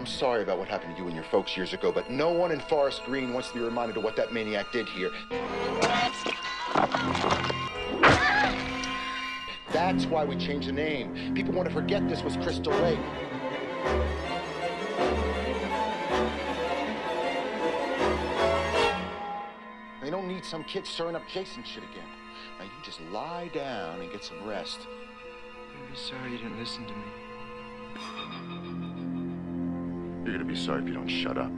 I'm sorry about what happened to you and your folks years ago, but no one in Forest Green wants to be reminded of what that maniac did here. That's why we changed the name. People want to forget this was Crystal Lake. They don't need some kid stirring up Jason shit again. Now you just lie down and get some rest. I'm gonna be sorry you didn't listen to me. You're gonna be sorry if you don't shut up.